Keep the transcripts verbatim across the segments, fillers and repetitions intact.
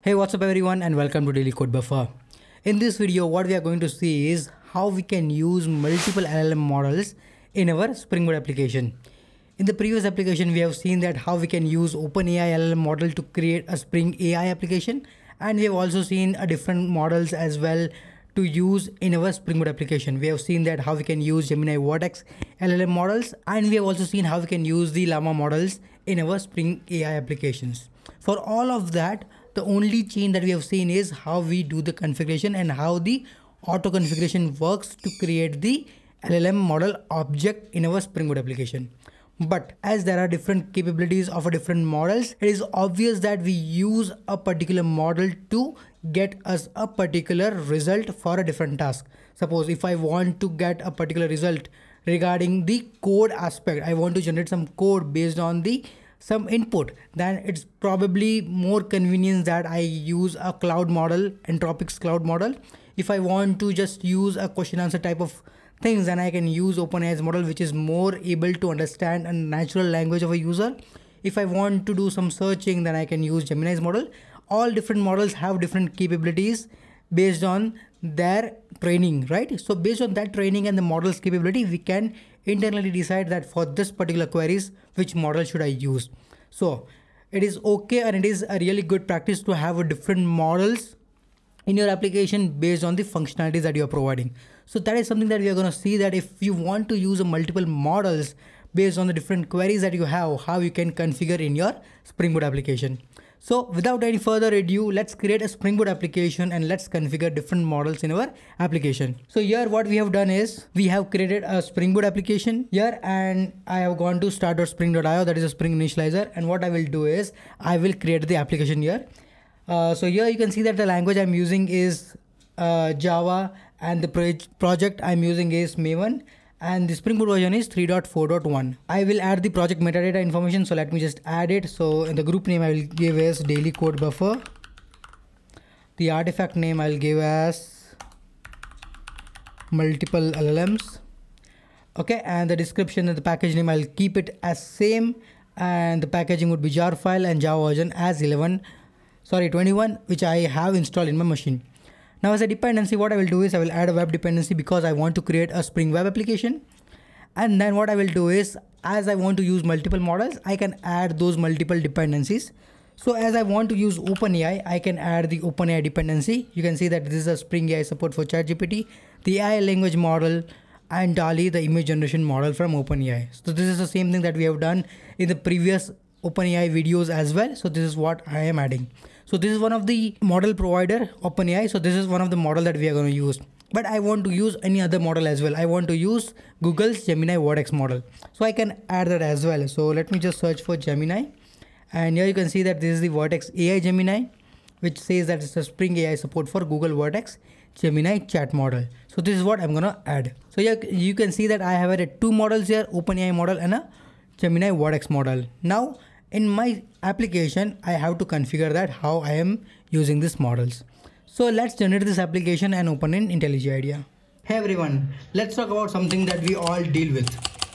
Hey, what's up everyone, and welcome to Daily Code Buffer. In this video, what we are going to see is how we can use multiple L L M models in our Springboard application. In the previous application, we have seen that how we can use OpenAI L L M model to create a Spring A I application, and we have also seen a different models as well to use in our Springboard application. We have seen that how we can use Gemini Vertex L L M models, and we have also seen how we can use the Llama models in our Spring A I applications. For all of that, the only change that we have seen is how we do the configuration and how the auto configuration works to create the L L M model object in our Springboard application. But as there are different capabilities of different models, it is obvious that we use a particular model to get us a particular result for a different task. Suppose if I want to get a particular result regarding the code aspect, I want to generate some code based on the some input, then it's probably more convenient that I use a Claude model, Anthropic's Claude model. If I want to just use a question answer type of things, then I can use OpenAI's model, which is more able to understand a natural language of a user. If I want to do some searching, then I can use Gemini's model. All different models have different capabilities based on their training, right? So based on that training and the model's capability, we can internally decide that for this particular queries, which model should I use? So it is okay, and it is a really good practice to have a different models in your application based on the functionalities that you are providing. So that is something that we are going to see, that if you want to use a multiple models based on the different queries that you have, how you can configure in your Springboard application. So without any further ado, let's create a Springboard application and let's configure different models in our application. So here what we have done is we have created a Springboard application here, and I have gone to start dot spring dot i o, that is a Spring initializer. And what I will do is I will create the application here. Uh, so here you can see that the language I'm using is uh, Java, and the pro project I'm using is Maven, and the Springboard version is three point four point one. I will add the project metadata information, so let me just add it. So in the group name I will give as Daily Code Buffer. The artifact name I'll give as multiple L L Ms. Okay, and the description and the package name I'll keep it as same, and the packaging would be jar file and Java version as eleven sorry twenty-one, which I have installed in my machine. Now as a dependency, what I will do is I will add a web dependency, because I want to create a Spring web application. And then what I will do is, as I want to use multiple models, I can add those multiple dependencies. So as I want to use OpenAI, I can add the OpenAI dependency. You can see that this is a Spring A I support for ChatGPT, the A I language model, and DALL-E, the image generation model from OpenAI. So this is the same thing that we have done in the previous OpenAI videos as well. So this is what I am adding. So this is one of the model provider, OpenAI. So this is one of the model that we are going to use, but I want to use any other model as well. I want to use Google's Gemini Vertex model. So I can add that as well. So let me just search for Gemini, and here you can see that this is the Vertex A I Gemini, which says that it's a Spring A I support for Google Vertex Gemini chat model. So this is what I'm going to add. So here you can see that I have added two models here, OpenAI model and a Gemini Vertex model. Now in my application, I have to configure that how I am using these models. So let's generate this application and open in IntelliJ IDEA. Hey everyone, let's talk about something that we all deal with,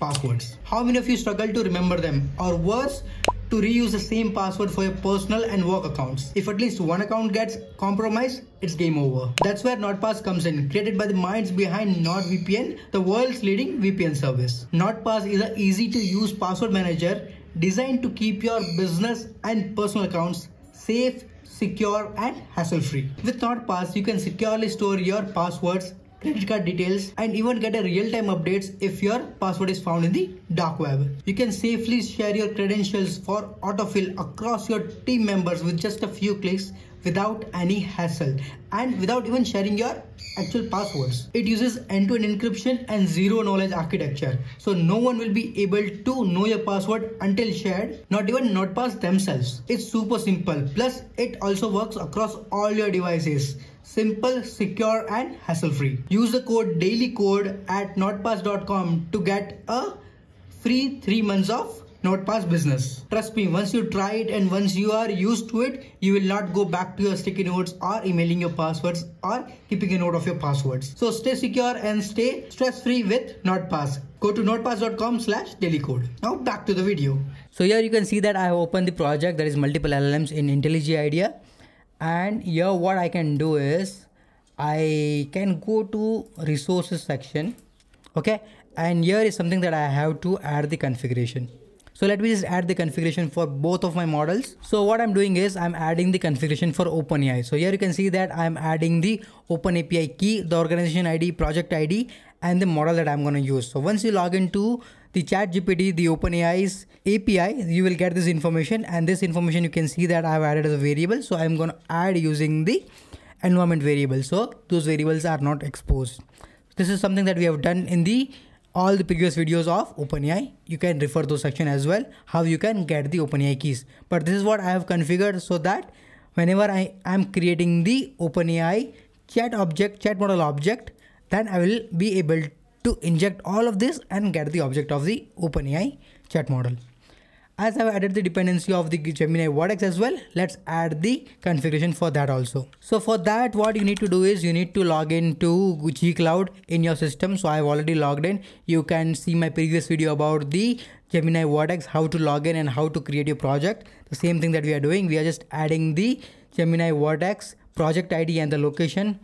passwords. How many of you struggle to remember them, or worse, to reuse the same password for your personal and work accounts? If at least one account gets compromised, it's game over. That's where NordPass comes in, created by the minds behind NordVPN, the world's leading V P N service. NordPass is an easy to use password manager designed to keep your business and personal accounts safe, secure, and hassle-free. With NordPass, you can securely store your passwords, credit card details, and even get a real-time updates if your password is found in the dark web. You can safely share your credentials for autofill across your team members with just a few clicks, without any hassle, and without even sharing your actual passwords. It uses end-to-end encryption and zero-knowledge architecture, so no one will be able to know your password until shared, not even NordPass themselves. It's super simple, plus it also works across all your devices. Simple, secure, and hassle-free. Use the code DailyCode at nordpass dot com to get a free three months of NordPass business. Trust me, once you try it and once you are used to it, you will not go back to your sticky notes or emailing your passwords or keeping a note of your passwords. So stay secure and stay stress-free with NordPass. Go to nordpass dot com slash dailycode. Now back to the video. So here you can see that I have opened the project, that is multiple L L Ms in IntelliJ IDEA, And here what I can do is I can go to resources section. Okay. And here is something that I have to add the configuration. So let me just add the configuration for both of my models. So what I'm doing is I'm adding the configuration for OpenAI. So here you can see that I'm adding the OpenAPI key, the organization I D, project I D, and the model that I'm going to use. So once you log into the ChatGPT, the OpenAI's A P I, you will get this information, and this information you can see that I've added as a variable. So I'm going to add using the environment variable. So those variables are not exposed. This is something that we have done in the all the previous videos of OpenAI. You can refer those section as well, how you can get the OpenAI keys. But this is what I have configured so that whenever I am creating the OpenAI chat object, chat model object, then I will be able to inject all of this and get the object of the OpenAI chat model. As I've added the dependency of the Gemini Vertex as well, let's add the configuration for that also. So for that, what you need to do is you need to log in to G Cloud in your system. So I've already logged in. You can see my previous video about the Gemini Vertex, how to log in and how to create your project. The same thing that we are doing. We are just adding the Gemini Vertex project I D and the location.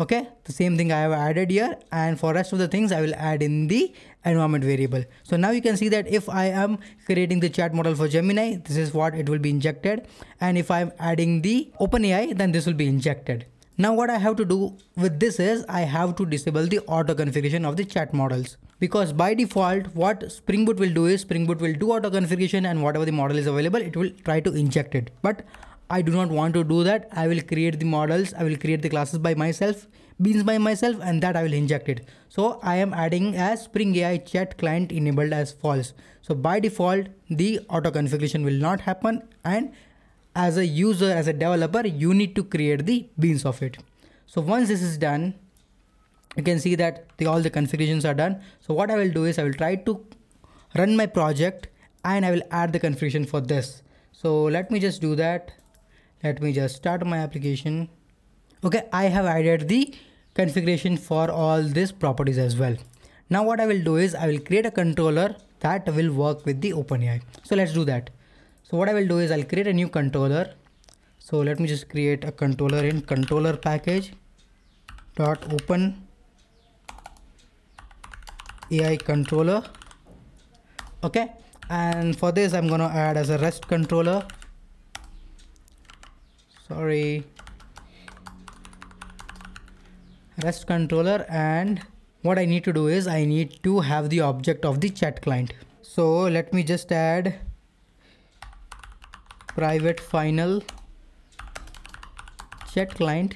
Okay, the same thing I have added here, and for rest of the things I will add in the environment variable. So now you can see that if I am creating the chat model for Gemini, this is what it will be injected. And if I am adding the OpenAI, then this will be injected. Now what I have to do with this is I have to disable the auto configuration of the chat models, because by default what Spring Boot will do is Spring Boot will do auto configuration, and whatever the model is available, it will try to inject it. But I do not want to do that. I will create the models. I will create the classes by myself, beans by myself, and that I will inject it. So I am adding as Spring A I chat client enabled as false. So by default, the auto configuration will not happen. And as a user, as a developer, you need to create the beans of it. So once this is done, you can see that the, all the configurations are done. So what I will do is I will try to run my project and I will add the configuration for this. So let me just do that. Let me just start my application. Okay, I have added the configuration for all these properties as well. Now what I will do is I will create a controller that will work with the OpenAI. So let's do that. So what I will do is I'll create a new controller. So let me just create a controller in controller package dot open A I controller. Okay, and for this I'm gonna add as a REST controller. Sorry, REST controller, and what I need to do is I need to have the object of the chat client. So let me just add private final chat client.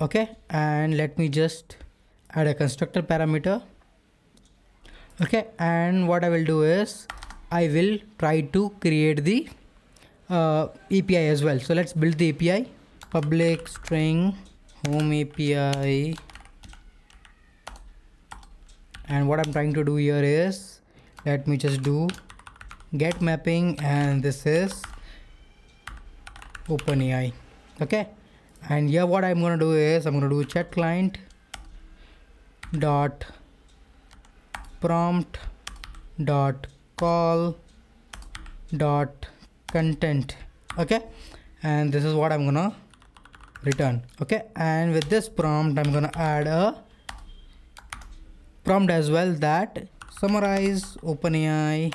Okay, and let me just add a constructor parameter. Okay, and what I will do is I will try to create the Uh, A P I as well. So let's build the A P I. Public string home A P I, and what I'm trying to do here is let me just do get mapping, and this is OpenAI. Okay, and here what I'm gonna do is I'm gonna do chat client dot prompt dot call dot content. Okay, and this is what I'm gonna return. Okay, and with this prompt I'm gonna add a prompt as well that summarize OpenAI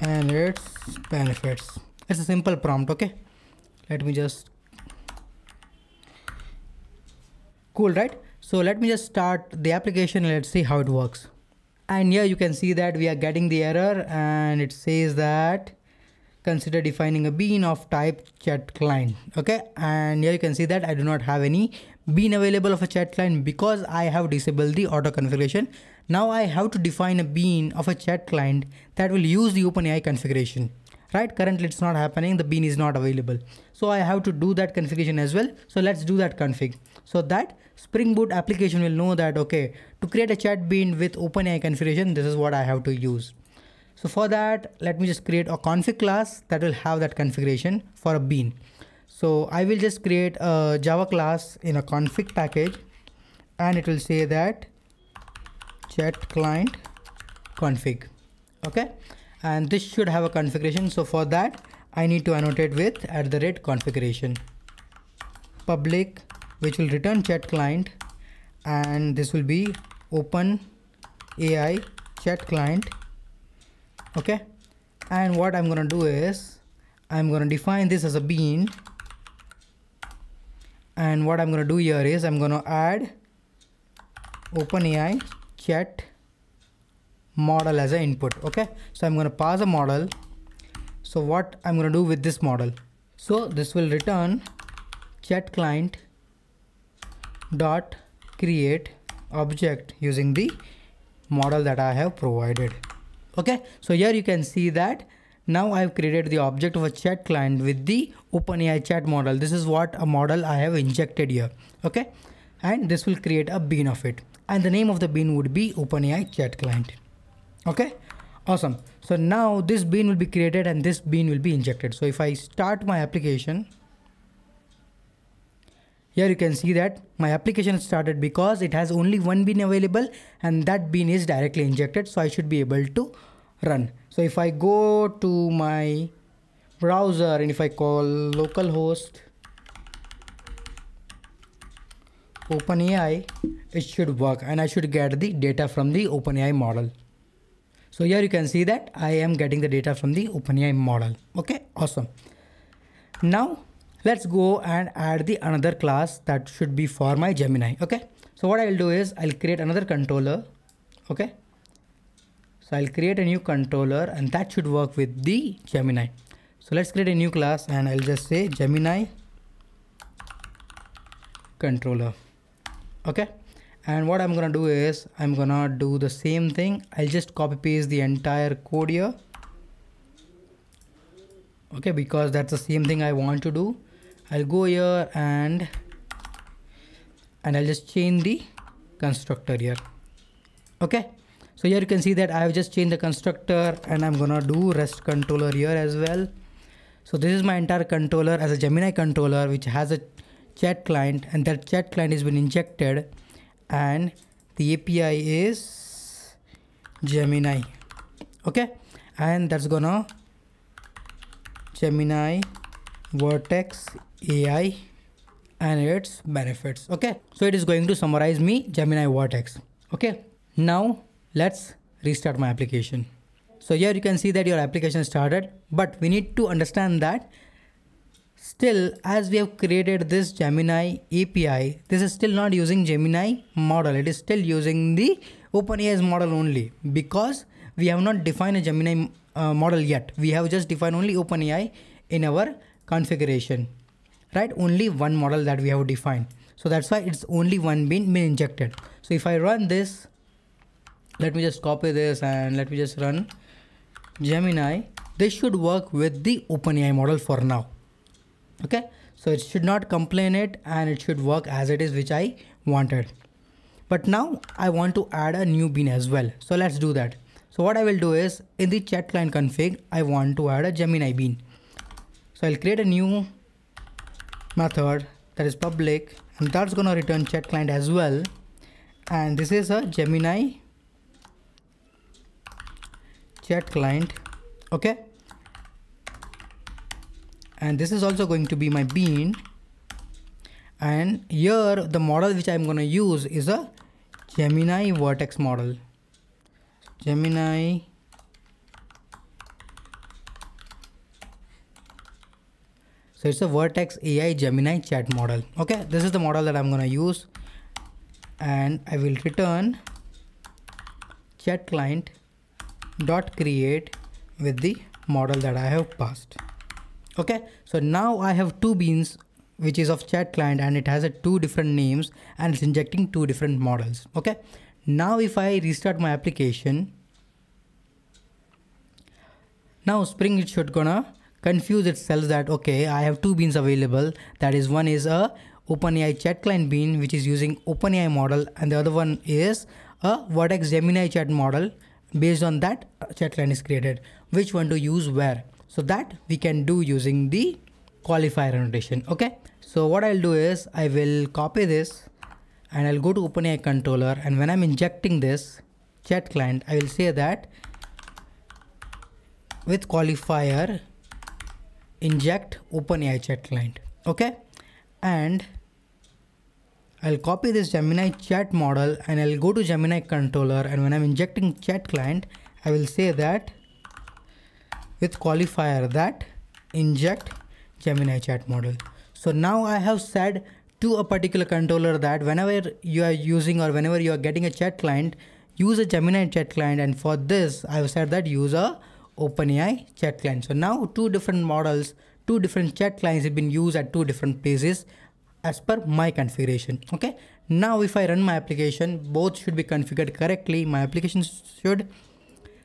and its benefits. It's a simple prompt. Okay, let me just cool right so let me just start the application. Let's see how it works. And here you can see that we are getting the error, and it says that consider defining a bean of type chat client. Okay, and here you can see that I do not have any bean available of a chat client because I have disabled the auto configuration. Now I have to define a bean of a chat client that will use the OpenAI configuration. Right, currently it's not happening. The bean is not available. So I have to do that configuration as well. So let's do that config so that Spring Boot application will know that, okay, to create a chat bean with OpenAI configuration, this is what I have to use. So for that, let me just create a config class that will have that configuration for a bean. So I will just create a Java class in a config package, and it will say that chat client config. Okay, and this should have a configuration. So for that, I need to annotate with at the rate configuration, public, which will return chat client, and this will be open A I chat client. Okay, and what I'm gonna do is I'm gonna define this as a bean, and what I'm gonna do here is I'm gonna add OpenAI chat model as an input. Okay, so I'm going to pass a model. So what I'm going to do with this model, so this will return chat client dot create object using the model that I have provided. Okay, so here you can see that now I've created the object of a chat client with the OpenAI chat model. This is what a model I have injected here. Okay, and this will create a bean of it, and the name of the bean would be OpenAI chat client. Okay, awesome. So now this bean will be created and this bean will be injected. So if I start my application, here you can see that my application started because it has only one bean available and that bean is directly injected. So I should be able to run. So if I go to my browser and if I call localhost OpenAI, it should work and I should get the data from the OpenAI model. So here you can see that I am getting the data from the OpenAI model. Okay, awesome. Now let's go and add the another class that should be for my Gemini. Okay, so what I'll do is I'll create another controller. Okay, so I'll create a new controller and that should work with the Gemini. So let's create a new class and I'll just say Gemini controller. Okay, and what I'm gonna do is I'm gonna do the same thing. I'll just copy paste the entire code here. Okay, because that's the same thing I want to do. I'll go here and and I'll just change the constructor here. Okay, so here you can see that I have just changed the constructor and I'm gonna do REST controller here as well. So this is my entire controller as a Gemini controller which has a chat client, and that chat client has been injected and the A P I is Gemini. Okay, and that's gonna Gemini Vertex A I and its benefits. Okay, so it is going to summarize me Gemini Vertex. Okay, now let's restart my application. So here you can see that your application started, but we need to understand that still, as we have created this Gemini A P I, this is still not using Gemini model. It is still using the OpenAI's model only because we have not defined a Gemini uh, model yet. We have just defined only OpenAI in our configuration, right? Only one model that we have defined. So that's why it's only one bean being injected. So if I run this, let me just copy this and let me just run Gemini. This should work with the OpenAI model for now. Okay, so it should not complain it and it should work as it is, which I wanted. But now I want to add a new bean as well. So let's do that. So what I will do is in the chat client config, I want to add a Gemini bean. So I'll create a new method that is public and that's going to return chat client as well. And this is a Gemini chat client. Okay, and this is also going to be my bean, and here the model which I'm going to use is a Gemini Vertex model, Gemini so it's a Vertex A I Gemini chat model. Okay, this is the model that I'm going to use, and I will return chat client dot create with the model that I have passed. Okay, so now I have two beans which is of chat client and it has a two different names and it's injecting two different models. Okay, now if I restart my application, now Spring it should gonna confuse itself that okay, I have two beans available, that is one is a OpenAI chat client bean which is using OpenAI model and the other one is a Vertex Gemini chat model. Based on that chat client is created, which one to use where. So that we can do using the qualifier annotation. Okay, so what I'll do is I will copy this and I'll go to OpenAI controller, and when I'm injecting this chat client, I will say that with qualifier inject OpenAI chat client. Okay, and I'll copy this Gemini chat model and I'll go to Gemini controller, and when I'm injecting chat client, I will say that with qualifier that inject Gemini chat model. So now I have said to a particular controller that whenever you are using or whenever you are getting a chat client, use a Gemini chat client, and for this I have said that use a OpenAI chat client. So now two different models, two different chat clients have been used at two different places as per my configuration. Okay, now if I run my application, both should be configured correctly. My application should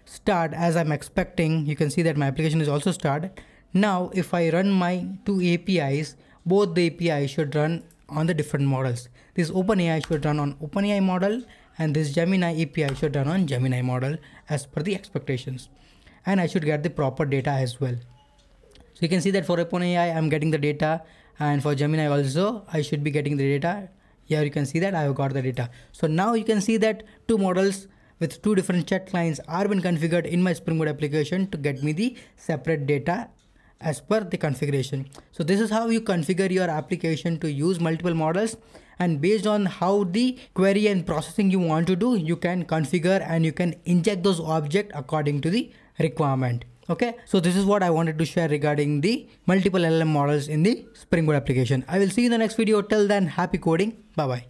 start as I'm expecting. You can see that my application is also started. Now if I run my two A P Is, both the A P I should run on the different models. This OpenAI should run on OpenAI model and this Gemini A P I should run on Gemini model as per the expectations, and I should get the proper data as well. So you can see that for OpenAI I'm getting the data, and for Gemini also I should be getting the data. Here you can see that I have got the data. So now you can see that two models with two different chat clients are been configured in my Springboard application to get me the separate data as per the configuration. So this is how you configure your application to use multiple models, and based on how the query and processing you want to do, you can configure and you can inject those objects according to the requirement. Okay, so this is what I wanted to share regarding the multiple L L M models in the Springboard application. I will see you in the next video. Till then, happy coding. Bye bye.